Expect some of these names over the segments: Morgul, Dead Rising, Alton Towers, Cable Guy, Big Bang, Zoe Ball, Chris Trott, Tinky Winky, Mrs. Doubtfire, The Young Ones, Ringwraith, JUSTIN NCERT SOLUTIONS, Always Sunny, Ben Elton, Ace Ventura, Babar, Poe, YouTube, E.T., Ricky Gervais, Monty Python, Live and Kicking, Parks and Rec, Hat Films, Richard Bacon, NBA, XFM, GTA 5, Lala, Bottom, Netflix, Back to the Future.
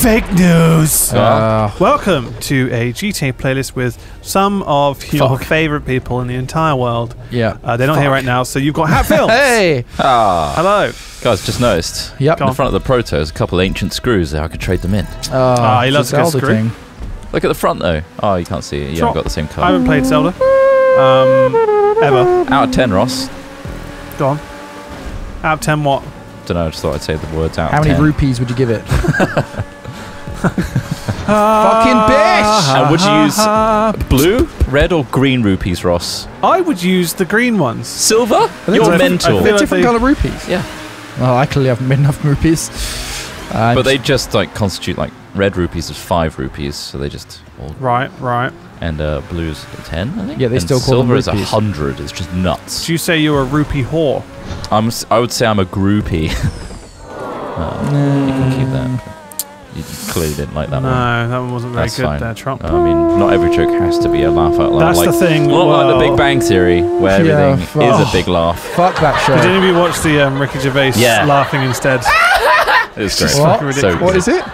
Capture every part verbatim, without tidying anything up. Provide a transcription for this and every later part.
Fake news! Uh. Welcome to a G T A playlist with some of your Fuck. favorite people in the entire world. Yeah. Uh, they're not Fuck. here right now, so you've got Hat Films! Hey! Ah. Hello. Guys, just noticed. Yep. In front of the Proto, there's a couple ancient screws there. I could trade them in. Oh, uh, he loves a good screw. Thing. Look at the front, though. Oh, you can't see it. You haven't got the same colour. I haven't played Zelda. Um, ever. Out of ten, Ross. Go on. Out of ten what? Don't know, I just thought I'd say the words out. How many ten. rupees would you give it? Fucking bitch! And would you use blue, red, or green rupees, Ross? I would use the green ones. Silver? You're mental. They're different colour rupees. Yeah. Well, I clearly haven't made enough rupees. Uh, but they just like constitute like red rupees as five rupees, so they just all right, right. And uh, blues at ten, I think. Yeah, they and still call silver them silver is a hundred. It's just nuts. Do you say you're a rupee whore? I'm. I would say I'm a groupie. uh, mm. You can keep that. You clearly didn't like that no, one. No, that one wasn't very That's good. Fine. There, Trump. I mean, not every joke has to be a laugh out loud. That's like, the thing. Not well, like the Big Bang Theory, where yeah, everything is oh, a big laugh. Fuck that show. Did anybody watch the um, Ricky Gervais yeah. laughing instead? It's great. What? So what is it?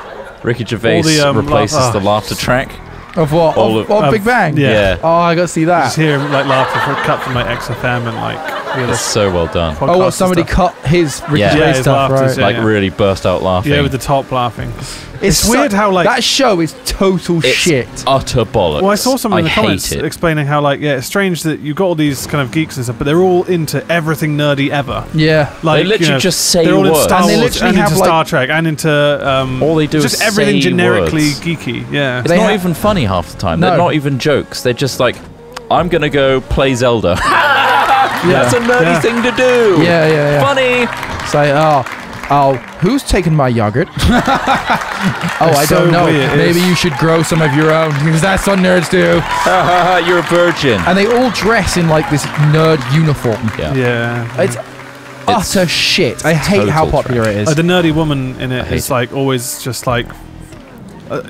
Ricky Gervais the, um, replaces laugh, oh. the laughter track. Of what? All of, of, of Big Bang? Yeah. yeah. Oh, I got to see that. Just hear him, like, laughter for, cut from, like, X F M and, like... It's so well done. Oh, what, somebody cut his Ricky yeah. Gervais yeah, his stuff, laughter, right? Yeah, like, yeah. really burst out laughing. Yeah, with the top laughing. It's, it's weird so, how, like... That show is total it's shit. Utter bollocks. Well, I saw someone in the comments it. explaining how, like, yeah, it's strange that you've got all these kind of geeks and stuff, but they're all into everything nerdy ever. Yeah. Like, they literally you know, just say they're words. All into Star Wars and, they literally and have into like, Star Trek and into... Um, all they do just is Just everything generically words. geeky, yeah. It's not even funny half the time. No. They're not even jokes. They're just like, I'm going to go play Zelda. yeah. That's a nerdy yeah. thing to do. Yeah, yeah, yeah. Funny. Say, like, oh... Oh, who's taking my yogurt? oh, I so don't know. Weird. Maybe you should grow some of your own, because that's what nerds do. You're a virgin. And they all dress in, like, this nerd uniform. Yeah. yeah. It's, it's utter shit. I hate how popular trash. it is. Uh, the nerdy woman in it is, like, it. always just, like... Uh,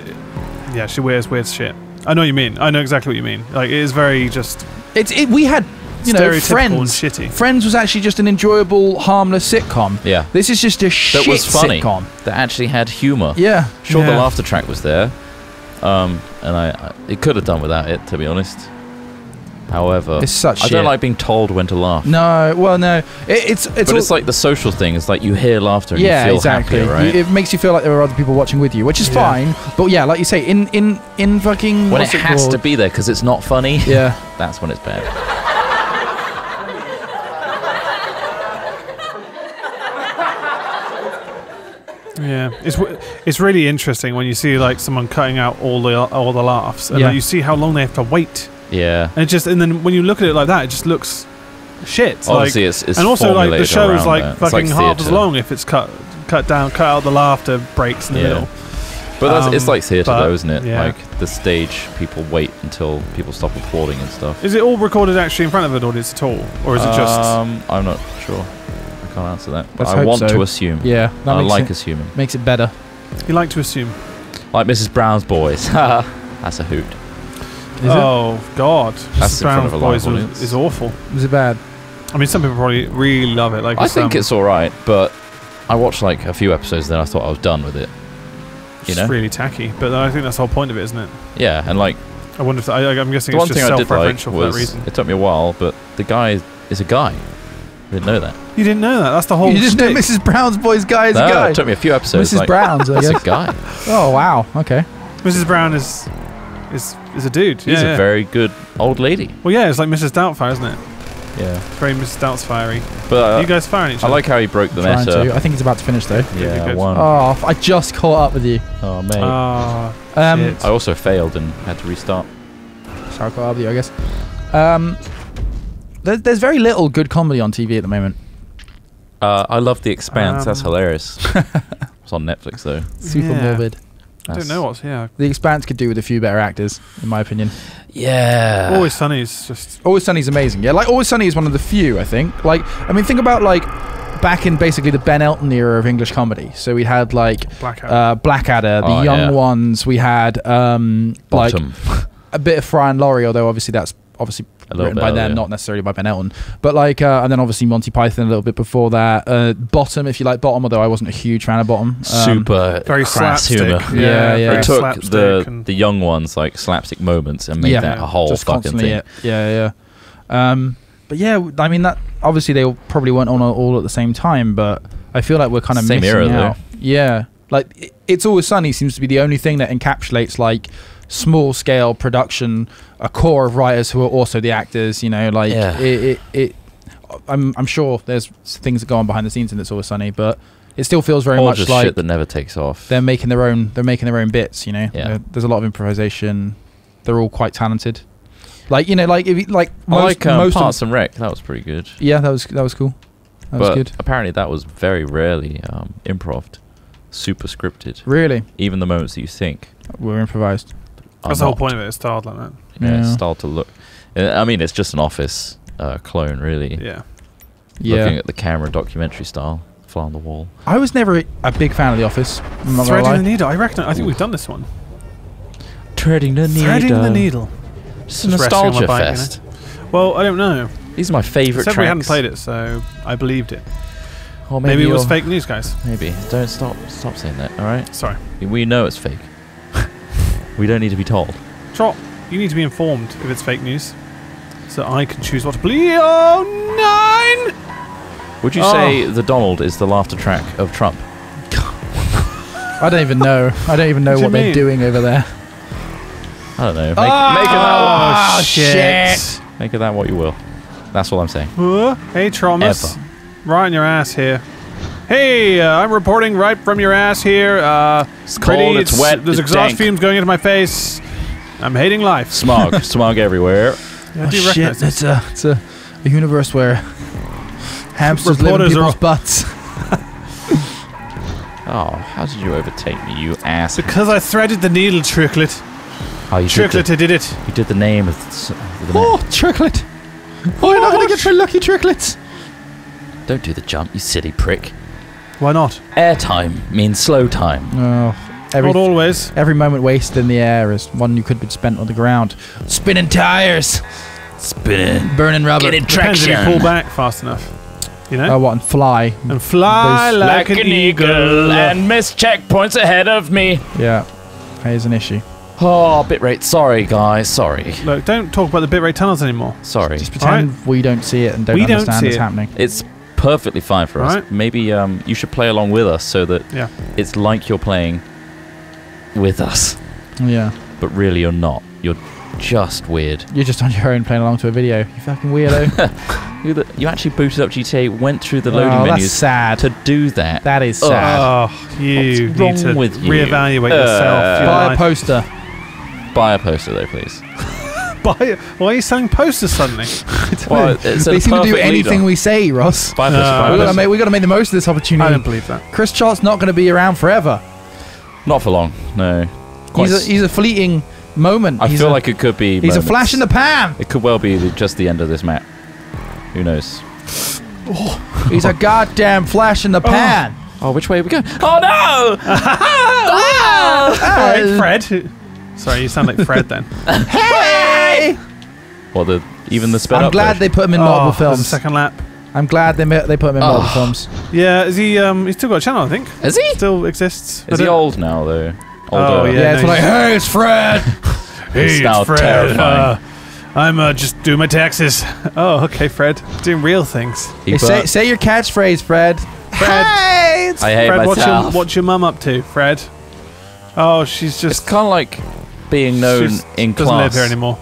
yeah, she wears weird shit. I know what you mean. I know exactly what you mean. Like, it is very just... It's, it, we had... You know, Friends. And shitty. Friends was actually just an enjoyable, harmless sitcom. Yeah. This is just a that shit was funny, sitcom that actually had humor. Yeah. Sure, yeah. the laughter track was there, um, and I, I it could have done without it, to be honest. However, it's such I shit. don't like being told when to laugh. No, well, no, it, it's it's. But it's like the social thing. It's like you hear laughter and yeah, you feel exactly. happier, right? It makes you feel like there are other people watching with you, which is yeah. fine. But yeah, like you say, in in in fucking when it has called? to be there because it's not funny. Yeah, that's when it's bad. Yeah, it's it's really interesting when you see like someone cutting out all the all the laughs, and yeah. like, you see how long they have to wait. Yeah, and it just and then when you look at it like that, it just looks shit. Obviously, like, it's, it's and also like the show's like that. fucking like half as long if it's cut cut down, cut out the laughter breaks in the yeah. middle. But that's, um, it's like theatre though, isn't it? Yeah. Like the stage, people wait until people stop applauding and stuff. Is it all recorded actually in front of an audience at all, or is it just? Um, I'm not sure. Can't answer that, but Let's I want so. to assume. Yeah, I like it, assuming. Makes it better. You like to assume, like Missus Brown's Boys. That's a hoot. Is oh it? God, Missus Brown's Boys was, is awful. Is it bad? I mean, some people probably really love it. Like I think um, it's all right, but I watched like a few episodes, then I thought I was done with it. You it's know? really tacky, but I think that's the whole point of it, isn't it? Yeah, and like I wonder if the, I, I'm guessing the it's one just self-referential like for that reason. It took me a while, but the guy is a guy. Didn't know that. You didn't know that. That's the whole. You didn't know Missus Brown's Boys guy is no, a guy. It took me a few episodes. Missus Like, Brown's I guess. That's a guy. Oh wow. Okay. Missus Brown is is is a dude. He's yeah, a yeah. very good old lady. Well, yeah, it's like Missus Doubtfire, isn't it? Yeah. It's very Missus Doubtfire-y. But uh, you guys firing each other. I like how he broke the meta. I think it's about to finish though. Yeah. yeah one. Oh, I just caught up with you. Oh mate. Oh, um, shit. I also failed and had to restart. So I caught up with you, I guess. Um. There's very little good comedy on T V at the moment. Uh, I love The Expanse. Um, That's hilarious. It's on Netflix, though. Super yeah. morbid. I That's don't know what's here. The Expanse could do with a few better actors, in my opinion. Yeah. Always Sunny is just... Always Sunny is amazing, yeah. Like, Always Sunny is one of the few, I think. Like, I mean, think about, like, back in basically the Ben Elton era of English comedy. So we had, like, Blackadder, uh, Blackadder The oh, Young yeah. Ones. We had, um, Bottom. like, a bit of Fry and Laurie, although obviously that's... obviously written by them, yeah. not necessarily by Ben Elton. But like, uh, and then obviously Monty Python a little bit before that. Uh, Bottom, if you like Bottom, although I wasn't a huge fan of Bottom. Um, Super very crass humor. Yeah, yeah. yeah. They took the the young ones like slapstick moments and made yeah, that a whole just fucking thing. Yeah, yeah, yeah. Um, but yeah, I mean that. Obviously, they probably weren't on all at the same time, but I feel like we're kind of same missing era, out. Though. Yeah, like it, It's Always Sunny seems to be the only thing that encapsulates like small scale production, a core of writers who are also the actors. You know, like yeah. it, it, it. I'm I'm sure there's things that go on behind the scenes in It's Always Sunny, but it still feels very or much just like shit that never takes off. They're making their own. They're making their own bits. You know, yeah. there's a lot of improvisation. They're all quite talented. Like you know, like if you, like most, like um, most Parks and Rec, that was pretty good. Yeah, that was that was cool. That but was good. Apparently, that was very rarely um, improv'd, super scripted. Really, even the moments that you think were improvised. That's the whole point of it. It's styled like that. Yeah, yeah. It's styled to look. I mean, it's just an Office uh, clone, really. Yeah, yeah. Looking at the camera, documentary style, fly on the wall. I was never a big fan of The Office. Threading the needle. I reckon. I think we've done this one. Threading the needle. Threading the needle. Just a nostalgia bike, fest. You know? Well, I don't know. These are my favourite tracks. We hadn't played it, so I believed it. Or maybe, maybe it was fake news, guys. Maybe. Don't stop. Stop saying that. All right. Sorry. We know it's fake. We don't need to be told. Trot, you need to be informed if it's fake news, so I can choose what to believe. Oh nine! Would you oh. say the Donald is the laughter track of Trump? I don't even know. I don't even know what, what they're doing over there. I don't know. Make, oh, make of that what. Oh, shit. shit. Make of that what you will. That's all I'm saying. Uh, hey, Thomas. Right on your ass here. Hey, uh, I'm reporting right from your ass here. Uh, it's pretty, cold, it's, it's wet, there's it's exhaust dank. fumes going into my face. I'm hating life. Smog. Smog everywhere. Yeah, oh, shit. It's, a, it's a, a universe where hamsters live in people's butts. Oh, how did you overtake me, you ass? Because I threaded the needle, Tricklet. Oh, you Tricklet, did, the, I did it. You did the name of the, of the Oh, name. Tricklet. Oh, you're not going to get your lucky Tricklets. Don't do the jump, you silly prick. Why not? Airtime means slow time. Oh, every, not always. Every moment wasted in the air is one you could have spent on the ground. Spinning tires. Spinning. Burning rubber. Getting traction. Depends if you pull back fast enough. You know? Oh, what? And fly. And fly Those, like, like an eagle. eagle. And miss checkpoints ahead of me. Yeah. Here's an issue. Oh, bitrate. Sorry, guys. Sorry. Look, don't talk about the bitrate tunnels anymore. Sorry. Just pretend right. we don't see it and don't we understand don't what's it. happening. It's perfectly fine for right. us. Maybe um, you should play along with us so that yeah. it's like you're playing with us. Yeah. But really, you're not. You're just weird. You're just on your own playing along to a video. You fucking weirdo. you, the, you actually booted up G T A, went through the loading oh, menus that's sad. to do that. That is sad. Oh, you what's wrong need to with you? reevaluate uh, yourself. Your buy life. a poster. Buy a poster, though, please. Buy it? Why are you selling posters suddenly? Well, they seem to do anything we say, Ross. Buy a poster, uh, buy a poster. We've got to make the most of this opportunity. I don't believe that. Chris Chart's not going to be around forever. Not for long, no. He's a, he's a fleeting moment. I he's feel a, like it could be He's moments. a flash in the pan. It could well be the, just the end of this map. Who knows? Oh. He's a goddamn flash in the pan. Oh, oh which way are we going? Oh, no! oh, oh, right, Fred. Sorry, you sound like Fred then. Hey! Well, the even the sped I'm up glad version. they put him in multiple oh, films. Second lap. I'm glad they they put him in oh. multiple films. Yeah, is he? Um, he's still got a channel, I think. Is he? Still exists. Is he old now though? Older. Oh yeah. Yeah, no, it's like, hey, it's Fred. Hey, it's Fred. Terrifying. Uh, I'm uh, just doing my taxes. Oh, okay, Fred. Doing real things. Hey, say, say your catchphrase, Fred. Fred. Hey, it's I hate Fred. Myself. What's your, what's your mum up to, Fred? Oh, she's just. It's kind of like. Being known She's, in class doesn't live here anymore.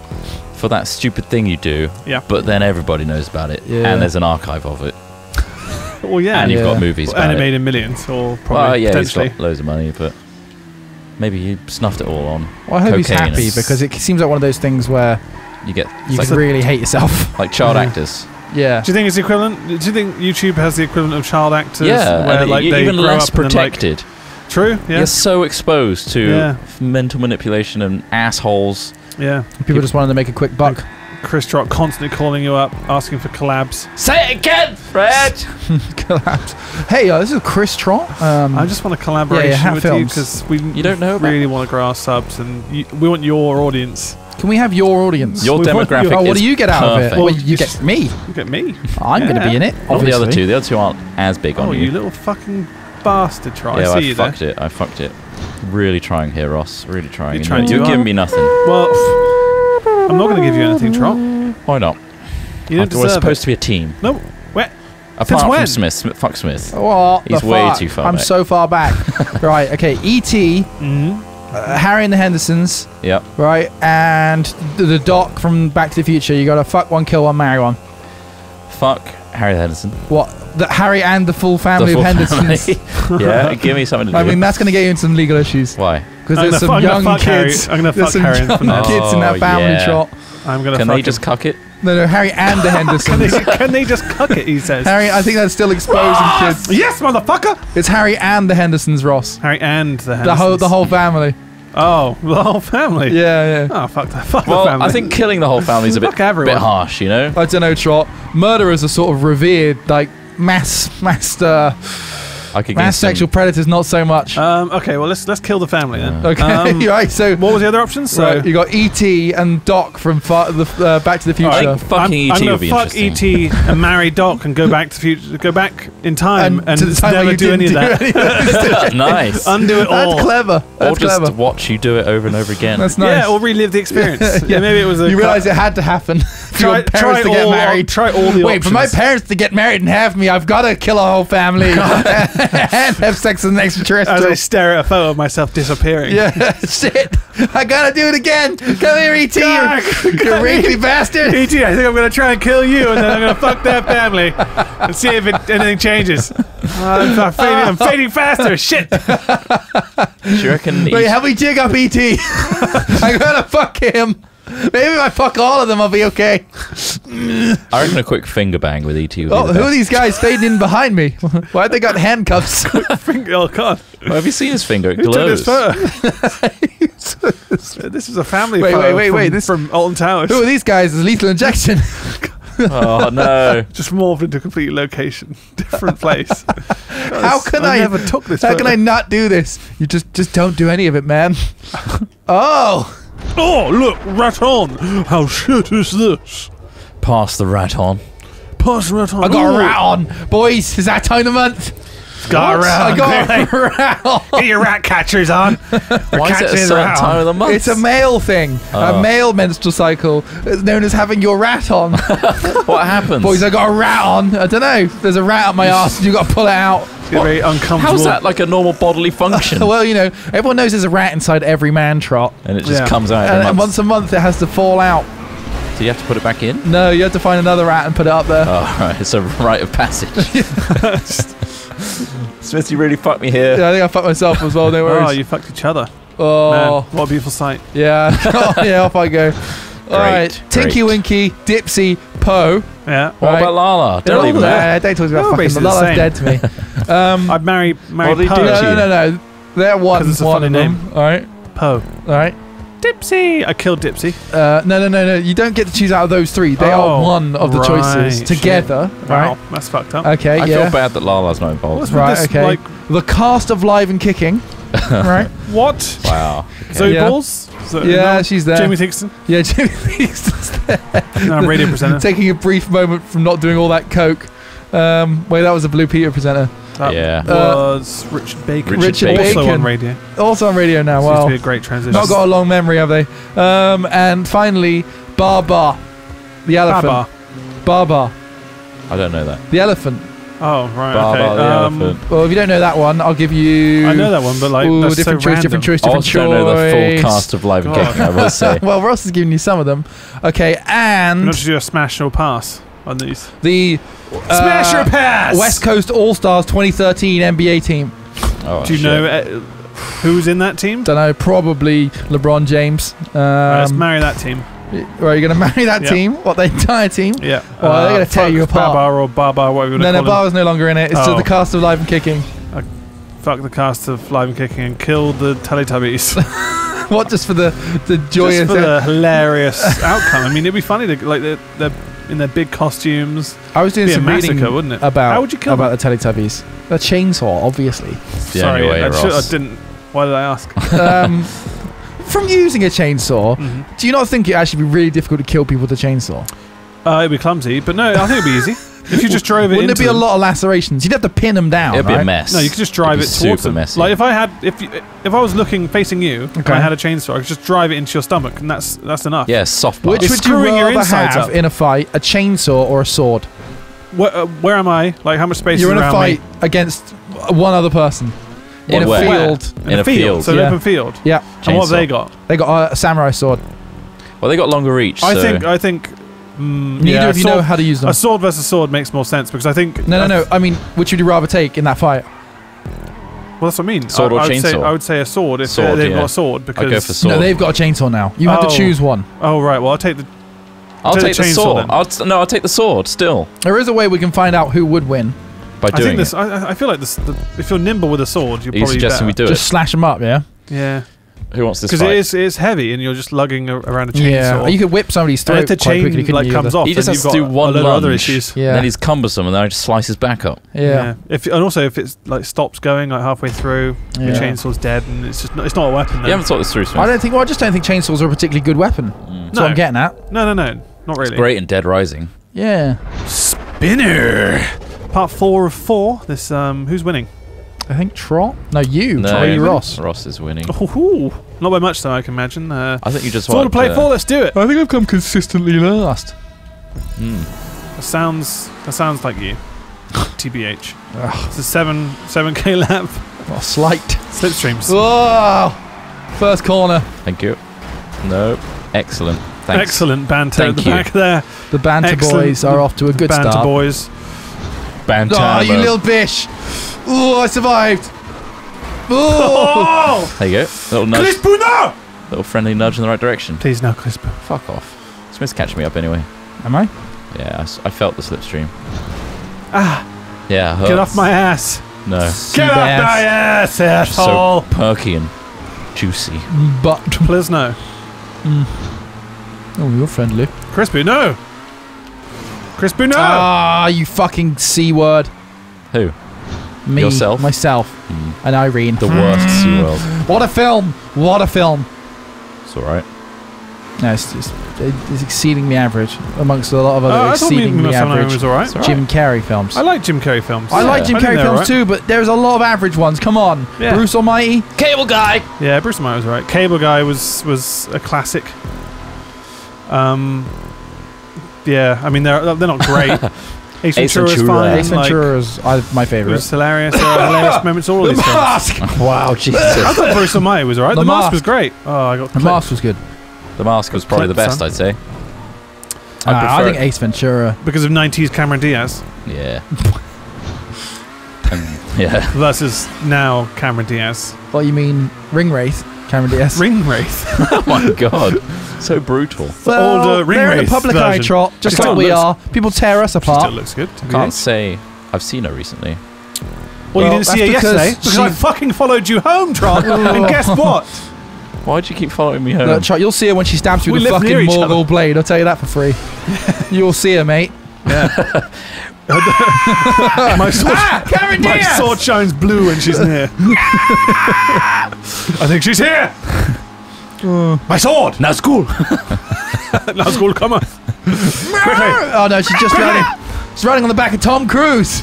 For that stupid thing you do, yeah. but then everybody knows about it, yeah. and there's an archive of it. Well, yeah, and you've yeah. got movies well, about animated it. millions, or probably well, yeah, potentially he's got loads of money, but maybe he snuffed it all on. Well, I hope he's happy because it seems like one of those things where you get you like, really hate yourself, like child yeah. actors. Yeah. Do you think it's equivalent? Do you think YouTube has the equivalent of child actors? Yeah, where, like, they even grow less up protected. And then, like, True. Yeah. You're so exposed to yeah. mental manipulation and assholes. Yeah. People just wanted to make a quick buck. Chris Trott constantly calling you up, asking for collabs. Say it again, Fred. collabs. Hey, uh, this is Chris Trott. Um, I just want a collaboration yeah, yeah, with films. you because we you don't know really want to grow our subs and you, we want your audience. Can we have your audience? Your we demographic. Oh, what do you get out perfect. Of it? Well, well, you, you get me. You get me. I'm yeah. going to be in it. Not the other two. The other two aren't as big oh, on you. Oh, you little fucking bastard! Try. Yeah, I, see I you fucked there. it. I fucked it. Really trying here, Ross. Really trying. You're, trying You're giving me nothing. Well, I'm not going to give you anything, Trot. Why not? You don't deserve it. We're supposed to be a team. No. Where? Apart from when? Smith, Smith, fuck Smith. What He's way fuck? too far I'm back. I'm so far back. Right, okay, E T, mm-hmm. uh, Harry and the Hendersons, yep. right, and the, the doc from Back to the Future. You gotta fuck one, kill one, marry one. Fuck Harry the Henderson. What? The, Harry and the full family the full of Hendersons. Family. Yeah, give me something to do. I mean, that's gonna get you into some legal issues. Why? Because there's some young kids. I'm gonna fuck Harry and the kids in that family yeah. Trot. I'm gonna Can fuck they him. just cuck it? No, no, Harry and the Hendersons. can, they, can they just cuck it, he says. Harry, I think that's still exposing kids. Yes, motherfucker! It's Harry and the Hendersons, Ross. Harry and the Hendersons. The whole, the whole family. Oh, the whole family? Yeah, yeah. Oh, fuck the, fuck well, the family. I think killing the whole family is a bit, bit harsh, you know? I don't know, Trot. Murderers are sort of revered, like, mass, mass, uh, I could mass sexual predators, not so much. Um, okay, well, let's let's kill the family then. Yeah. Okay, um, right. So, what was the other option? So right, you got E T and Doc from far, the, uh, Back to the Future. Right, fucking I'm, E T I'm would be fuck interesting. E T and marry Doc and go back to future, go back in time and, and to the time never do any, do any of that. Nice. Undo it all. That's clever. That's or just clever. watch you do it over and over again. That's nice. Yeah, or relive the experience. yeah. Yeah, maybe it was. A you realise it had to happen. For try, your parents try to get all, married. Try all the Wait, options. for my parents to get married and have me, I've got to kill a whole family. And have sex with an extraterrestrial. As I stare at a photo of myself disappearing. Yeah, shit. I gotta do it again. Come here, E T. God, you wrinkly bastard. E T, I think I'm gonna try and kill you, and then I'm gonna fuck that family and see if it, anything changes. Uh, I'm, I'm, fading, I'm fading faster. Shit. Do you reckon? Wait, help me dig up E T. I gotta fuck him. Maybe if I fuck all of them, I'll be okay. I reckon a quick finger bang with E T would be oh, the best. Who are these guys fading in behind me? Why have they got handcuffs? Finger, oh God. Well, have you seen his finger? It glows. This is a family wait, photo wait, wait, from, wait. This, from Alton Towers. Who are these guys? It's Lethal Injection. Oh no. Just morphed into a complete location. Different place. God, how can I, I never took this How photo. can I not do this? You just, just don't do any of it, man. Oh. Oh, look, rat on. How shit is this? Pass the rat on. Pass the rat on. I got Ooh. a rat on. Boys, is that time of month? Got a rat on. I got a rat on. Get your rat catchers on. Why is it a certain time of the month? It's a male thing. Oh. A male menstrual cycle. It's known as having your rat on. What happens? Boys, I got a rat on. I don't know. There's a rat up my ass and you got to pull it out. It's very uncomfortable. How's that like a normal bodily function? Well, you know, everyone knows there's a rat inside every man, Trot. And it just yeah. comes out. And, and once a month it has to fall out. So you have to put it back in? No, you have to find another rat and put it up there. Oh, right. It's a rite of passage. Smith, you really fucked me here. Yeah, I think I fucked myself as well, no worries. Oh, you fucked each other. Oh. Man, what a beautiful sight. Yeah. Oh, yeah, off I go. Alright, Tinky Winky, Dipsy, Poe. Yeah. What right. about Lala? Don't leave that. Don't talk about fucking Lala's dead to me. Um, I'd marry, marry Poe. No, no, no, no. They're one. It's a funny name. Alright. Poe. Alright. Dipsy! I killed Dipsy. Uh, no, no, no, no. You don't get to choose out of those three. They oh, are one of the right, choices together. Shit. Right? Wow, that's fucked up. Okay, I yeah. feel bad that Lala's not involved. What's right, this, okay. Like, the cast of Live and Kicking. Right? What? Wow. Okay. Zoe yeah. Balls? So, yeah, no, she's there. Jamie Thixton? Yeah, Jamie Thixton's there. No, I'm radio presenter. Taking a brief moment from not doing all that coke. Um, wait, that was a Blue Peter presenter. That yeah. was uh, Richard Bacon. Richard, Richard Bacon. Also on radio. Also on radio now. Seems wow. to be a great transition. Not got a long memory, have they? Um, and finally, Babar, the elephant. Babar. I don't know that. The elephant. Oh right. Babar, okay. the um, elephant. Well, if you don't know that one, I'll give you. I know that one, but like ooh, that's different so choice, random. different choice, different choice. I also choice. don't know the full cast of Live and Kicking. I will say. Well, Ross has given you some of them. Okay, and. Not to do a smash or pass on these. The. Uh, Smash your pass! West Coast All-Stars twenty thirteen N B A team. Oh, do you shit. know uh, who's in that team? Don't know. Probably LeBron James. Um, right, let's marry that team. Right, you're going to marry that yeah. team? What, the entire team? Yeah. Or uh, they're going to tear you apart. Babar or Babar, whatever you want to call No, no, Babar's no longer in it. It's oh. just the cast of Live and Kicking. I fuck the cast of Live and Kicking and kill the Teletubbies. What, just for the, the joyous... Just for the hilarious outcome. I mean, it'd be funny. To, like, they're... they're in their big costumes. I was doing It'd be some a massacre, reading wouldn't it? about How would you kill about them? the Teletubbies. A chainsaw, obviously. Sorry, way, I, should, I didn't. Why did I ask? um, from using a chainsaw, mm-hmm. do you not think it'd actually be really difficult to kill people with a chainsaw? Uh, it'd be clumsy, but no, I think it'd be easy. If you just drove it, wouldn't it be them. a lot of lacerations? You'd have to pin them down. It'd right? be a mess. No, you could just drive it towards them. Messy. Like if I had, if you, if I was looking facing you, okay. and I had a chainsaw, I could just drive it into your stomach, and that's that's enough. Yeah, soft. Part. Which it's would you rather have up. in a fight, a chainsaw or a sword? Where, uh, where am I? Like how much space? You're is in around a fight me? against one other person in, in a field. In, in a field, field. so yeah. an open field. Yeah. Chainsaw. And what have they got? They got a samurai sword. Well, they got longer reach. I so. think. I think. Mm, Neither yeah, of you sword, know how to use them. A sword versus sword makes more sense because I think. No, no, no. I mean, which would you rather take in that fight? Well, that's what I mean. Sword I, or I chainsaw? Would say, I would say a sword if sword, they've yeah. got a sword because. I'd go for sword. No, they've got a chainsaw now. You oh. have to choose one. Oh, right. Well, I'll take the. I'll, I'll take, take the, the sword. I'll no, I'll take the sword still. There is a way we can find out who would win. By doing I think this, it. I, I feel like this, the, if you're nimble with a sword, you're Are probably. You suggesting better. we do Just it? Just slash them up, yeah? Yeah. Who wants this fight? Because it is, it is heavy, and you're just lugging a, around a chainsaw. Yeah, or you could whip somebody's throat if the quite chain quickly, like, comes either. off. He just has to do one lunge, other issues. Yeah. Then he's cumbersome, and then I just slice his back up. Yeah. yeah. If and also if it's like stops going like halfway through, yeah. your chainsaw's dead, and it's just not, it's not a weapon. Then. You haven't thought this through, Smith. I don't think. Well, I just don't think chainsaws are a particularly good weapon. Mm. That's no. what I'm getting at. No, no, no, not really. It's great in Dead Rising. Yeah. Spinner. Part four of four. This um, who's winning? I think Trot? No, you. No, Troy Ross. Ross is winning. Oh, not by much, though, I can imagine. Uh, I think you just want to play uh, four. Let's do it. I think I've come consistently last. Mm. That sounds. That sounds like you. T B H. Ugh. It's a seven seven k lap. Oh, slight slipstreams. Oh, first corner. Thank you. No. Excellent. Thanks. Excellent banter Thank at the you. back there. The banter Excellent. boys are off to a good banter start. Banter boys. Banter. Oh, you little bish. Oh, I survived! Oh! There you go. Little nudge. Clispo, no! Little friendly nudge in the right direction. Please, no, Clispo. Fuck off. Smith's catching me up anyway. Am I? Yeah, I, I felt the slipstream. Ah! Yeah, hurts. Get off my ass! No. Get off my ass, asshole! So perky and juicy. But. Please, no. Mm. Oh, you're friendly. Crispo, no! Crispo, no! Ah, you fucking C word. Who? Me, Yourself? myself, mm. and Irene. The worst C world. What a film! What a film! It's all right. No, it's just it's exceedingly average amongst a lot of other uh, exceedingly average was all right. Jim Carrey films. I like Jim Carrey films. I yeah. like Jim I Carrey films right. too, but there's a lot of average ones. Come on, yeah. Bruce Almighty, Cable Guy. Yeah, Bruce Almighty was all right. Cable Guy was was a classic. Um, yeah, I mean they're they're not great. Ace Ventura is fine. Ace Ventura is like, my favourite. It was hilarious. Uh, hilarious moments. All the these Mask. Films. Wow, Jesus! I thought Bruce Almighty was alright. The, the mask. mask was great. Oh, I got the clipped. Mask was good. The Mask was probably the best, son. I'd say. I, uh, I think Ace Ventura because of nineties Cameron Diaz. Yeah. um, yeah. Versus now Cameron Diaz. What you mean, Ringwraith? Cameron Diaz. Ringwraith. Oh my god. So brutal. Well, the older Ringwraith in the public version. eye, Trot. Just like we are. People tear us apart. She still looks good. I can't say I've seen her recently. Well, well you didn't see her because yesterday. Because I fucking followed you home, Trot. And guess what? Why do you keep following me home? Look, Trot, you'll see her when she stabs you with a fucking Morgul blade. I'll tell you that for free. You'll see her, mate. Yeah. my, sword, ah, my sword shines blue when she's near. I think she's here. Uh, my sword. Now school. Now school, come on. Oh no, she's just running. She's running on the back of Tom Cruise.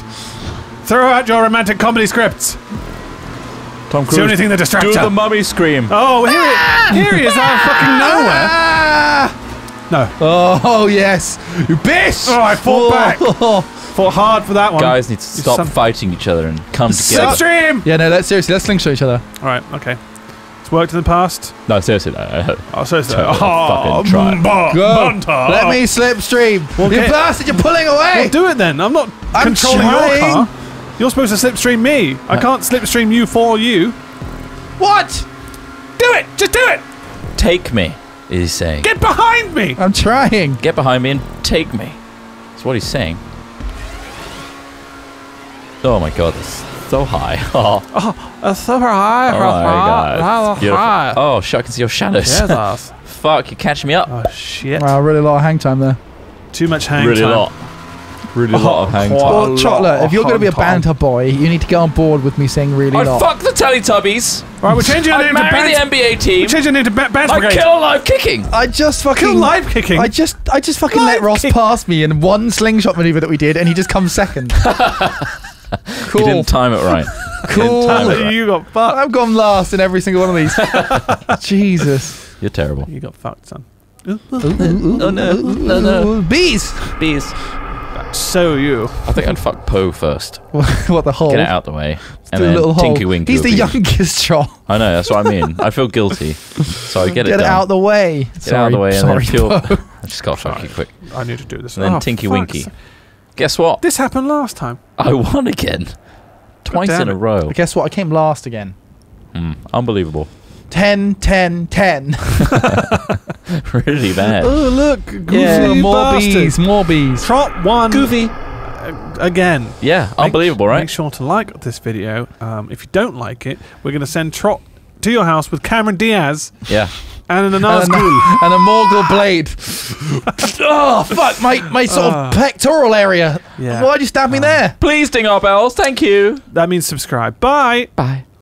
Throw out your romantic comedy scripts. Tom Cruise. It's the only thing that distracts her. Do the mummy scream. Oh, here, ah! it, here he is, out of fucking nowhere. Ah! No. Oh, oh yes, you bitch! Oh, I fought oh. back. Oh. Fought hard for that one. Guys need to stop Some fighting each other and come together. Stream. Yeah, no, let's seriously, let's slingshot each other. All right, okay. It's worked in the past. No, seriously, no. Oh, seriously. Totally oh, fucking try. It. Go. Let me slipstream. Well, you bastard, you're pulling away. Well, do it then. I'm not I'm controlling trying. your car. You're supposed to slipstream me. I can't slipstream you for you. What? Do it. Just do it. Take me. Is saying get behind me. I'm trying. Get behind me and take me. That's what he's saying. Oh my god, that's so high. Oh, oh that's super high. Oh my god, high. Oh shit, I can see your shadows. Yes, fuck, you catch me up. Oh shit. Wow, really a lot of hang time there. Too much hang really time. Really a lot. Really lot of hang time. Well, Chocolate, if you're going to be a banter boy, you need to go on board with me saying really lot. I'd fuck the Teletubbies. Right, we're changing your name to marry the N B A team. We're changing your name to Basketball. I kill Live Kicking. I just fucking kill Live Kicking. I just, I just fucking let Ross pass me in one slingshot maneuver that we did, and he just comes second. Cool. You didn't time it right. Cool. Right. You got fucked. I've gone last in every single one of these. Jesus. You're terrible. You got fucked, son. Ooh, ooh, ooh, oh no, ooh, no, no. Bees! Bees. So you. I think I'd fuck Poe first. What, the hole? Get it out the way. And the then little Tinky Winky. He's the be. youngest child. I know, that's what I mean. I feel guilty. So I get, get it done. Get it out the way. Get sorry, it out the way and sorry, then I feel... I just gotta fuck you quick. I need to do this. And then oh, Tinky Winky. So. Guess what? This happened last time. I won again. Twice in a row. But guess what? I came last again. Mm, unbelievable. ten, ten, ten. Really bad. Oh, look. Goofy yeah, more bastard. bees, more bees. Trot one. Goofy. Uh, again. Yeah, make, unbelievable, right? Make sure to like this video. Um, if you don't like it, we're going to send Trot to your house with Cameron Diaz. Yeah. And an Anaz glue. And a Morgul blade. Oh, fuck. My, my sort uh, of pectoral area. Yeah. Why'd you stab uh, me there? Please ding our bells. Thank you. That means subscribe. Bye. Bye.